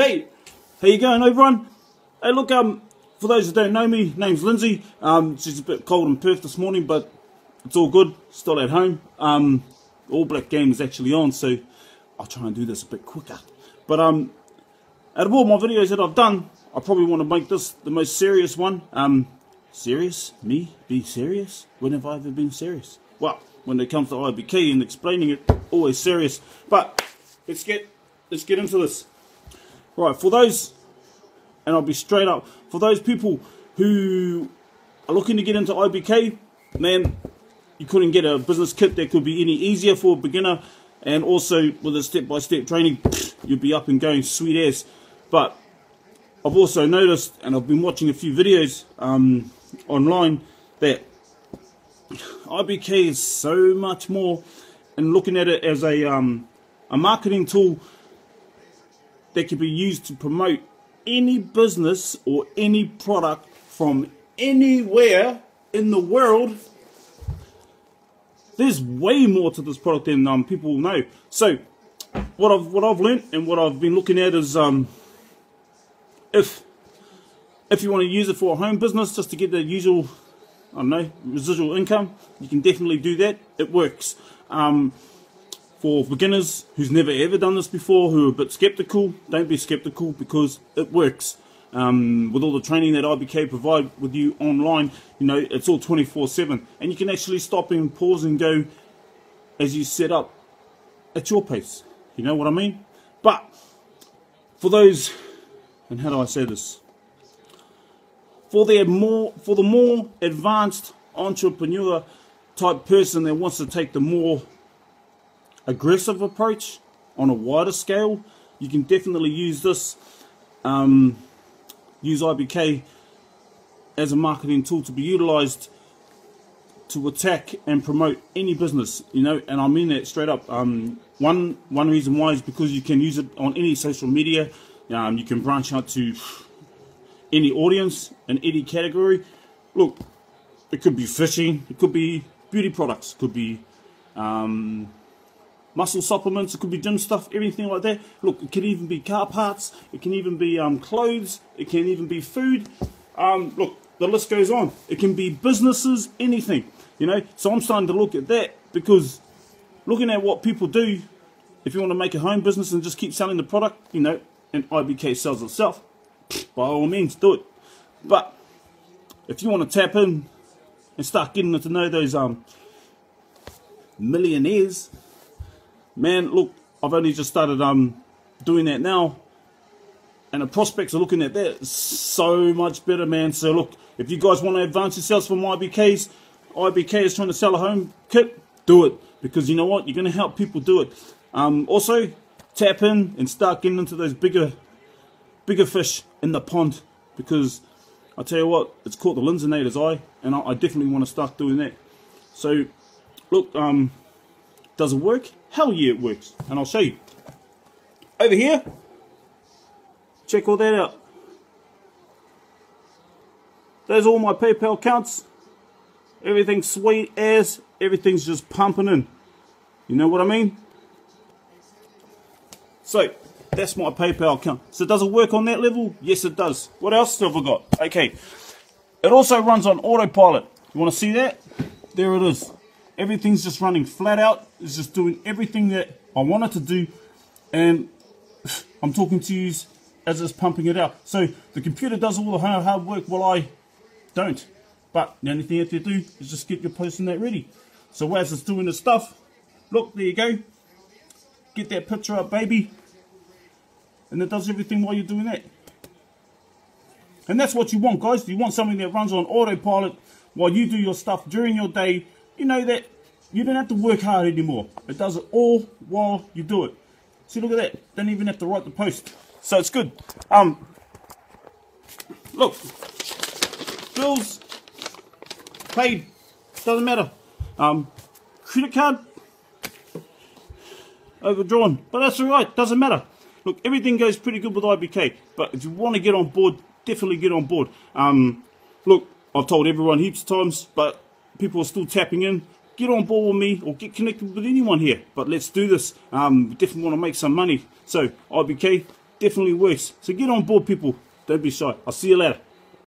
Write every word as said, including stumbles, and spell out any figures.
Hey, how you going, everyone? Hey, look, um, for those who don't know me, name's Lindsay. Um, she's a bit cold in Perth this morning, but it's all good. Still at home. Um, All Black game is actually on, so I'll try and do this a bit quicker. But um, out of all my videos that I've done, I probably want to make this the most serious one. Um, serious? Me? Be serious? When have I ever been serious? Well, when it comes to I B K and explaining it, always serious. But let's get let's get into this. Right, for those, and I'll be straight up, for those people who are looking to get into I B K, man, you couldn't get a business kit that could be any easier for a beginner, and also with a step-by-step training, you'd be up and going sweet ass. But I've also noticed, and I've been watching a few videos um, online, that I B K is so much more, and looking at it as a, um, a marketing tool that can be used to promote any business or any product from anywhere in the world. There's way more to this product than um, people know. So what I've what I've learnt and what I've been looking at is um, if if you want to use it for a home business just to get the usual, I don't know, residual income, you can definitely do that. It works. Um, For beginners who's never ever done this before, who are a bit skeptical, don't be skeptical, because it works. Um, with all the training that I B K provide with you online, you know, it's all twenty-four seven. And you can actually stop and pause and go as you set up at your pace. You know what I mean? But for those, and how do I say this? For their more for the more advanced entrepreneur type person that wants to take the more aggressive approach on a wider scale, you can definitely use this, um, use I B K as a marketing tool to be utilized to attack and promote any business, you know, and I mean that straight up. Um, one one reason why is because you can use it on any social media. Um, you can branch out to any audience and any category. Look, it could be fishing, it could be beauty products, it could be um, muscle supplements, it could be gym stuff, everything like that. Look, it can even be car parts, it can even be um, clothes, it can even be food. Um, look, the list goes on. It can be businesses, anything, you know. So I'm starting to look at that, because looking at what people do, if you want to make a home business and just keep selling the product, you know, and I B K sells itself, by all means, do it. But if you want to tap in and start getting to know those um, millionaires, man, look, I've only just started um, doing that now, and the prospects are looking at that so much better, man. So look, if you guys want to advance yourselves from I B Ks, I B K is trying to sell a home kit, do it, because you know what, you're going to help people do it. Um, also, tap in and start getting into those bigger, bigger fish in the pond, because I tell you what, it's caught the Lindsaynator's eye, and I, I definitely want to start doing that. So look, um, does it work? Hell yeah, it works, and I'll show you. Over here, check all that out. There's all my PayPal accounts. Everything's sweet as, everything's just pumping in. You know what I mean? So, that's my PayPal account. So does it work on that level? Yes, it does. What else have I got? Okay, it also runs on autopilot. You want to see that? There it is. Everything's just running flat out. It's just doing everything that I want it to do. And I'm talking to you as it's pumping it out. So the computer does all the hard work while I don't. But the only thing you have to do is just get your post and that ready. So as it's doing the stuff, look, there you go. Get that picture up, baby. And it does everything while you're doing that. And that's what you want, guys. You want something that runs on autopilot while you do your stuff during your day. You know that you don't have to work hard anymore. It does it all while you do it. See, look at that. Don't even have to write the post. So it's good. Um, look, bills paid, doesn't matter. Um, credit card overdrawn, but that's all right. Doesn't matter. Look, everything goes pretty good with I B K. But if you want to get on board, definitely get on board. Um, look, I've told everyone heaps of times, but people are still tapping in. Get on board with me, or get connected with anyone here. But let's do this. Um, we definitely want to make some money. So I B K, definitely works. So get on board, people. Don't be shy. I'll see you later.